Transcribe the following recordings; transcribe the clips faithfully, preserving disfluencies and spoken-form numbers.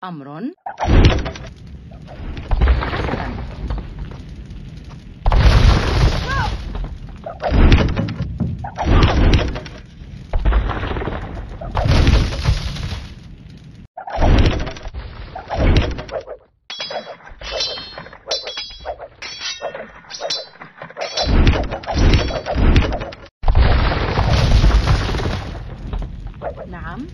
أمر. حسناً. نعم.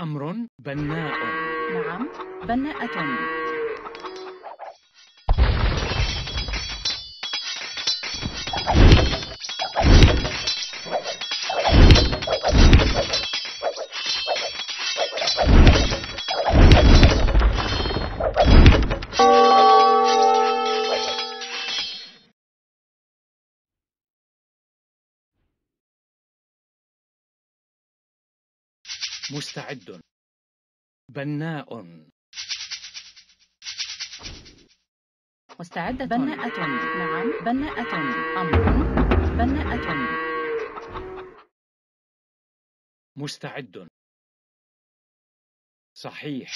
أمر. بناءة. بناءة. أمر بناء. نعم. بناءة. مستعد. بناء. مستعدة. بناءة. نعم. بناءة. أمر. بناءة. مستعد. صحيح.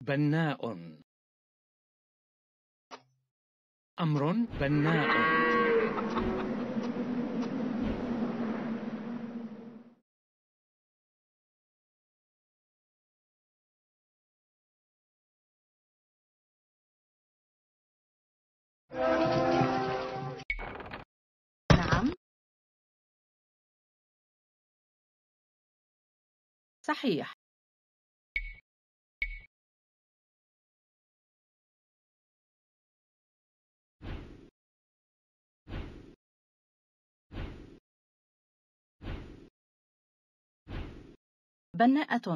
بناء. أمر بناء. نعم. صحيح. بناءة.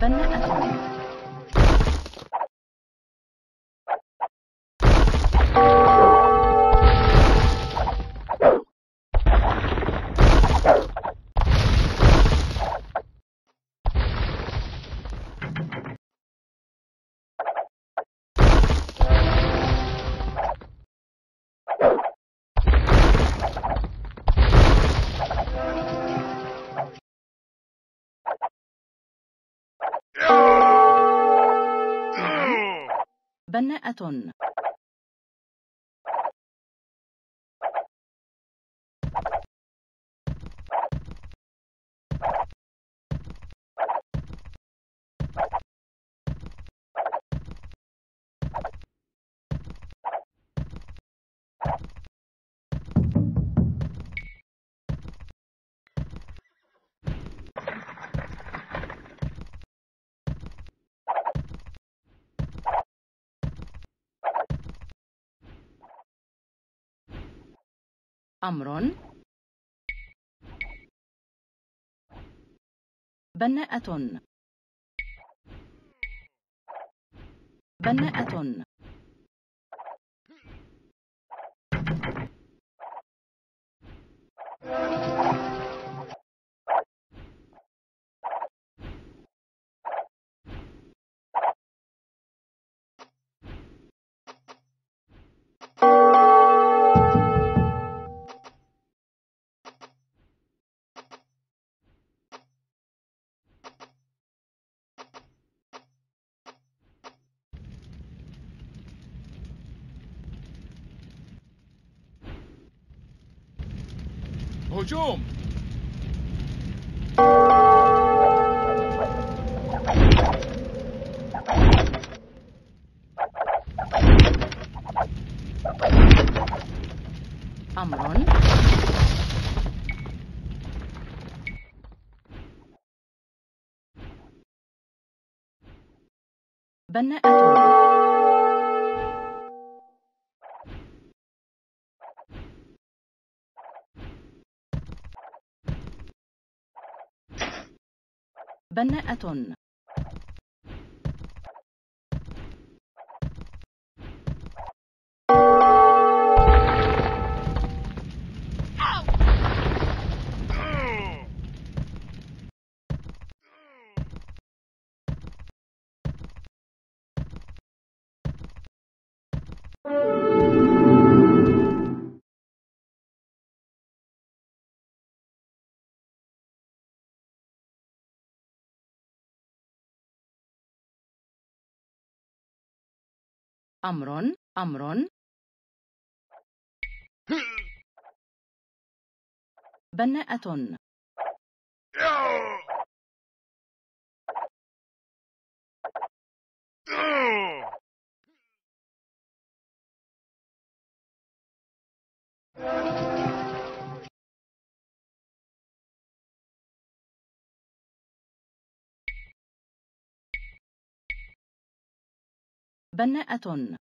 لعبنا أثناء بناءة أمر بناءة بناءة هجوم أمر بناءة بناءة أمر أمر بناءة بناءة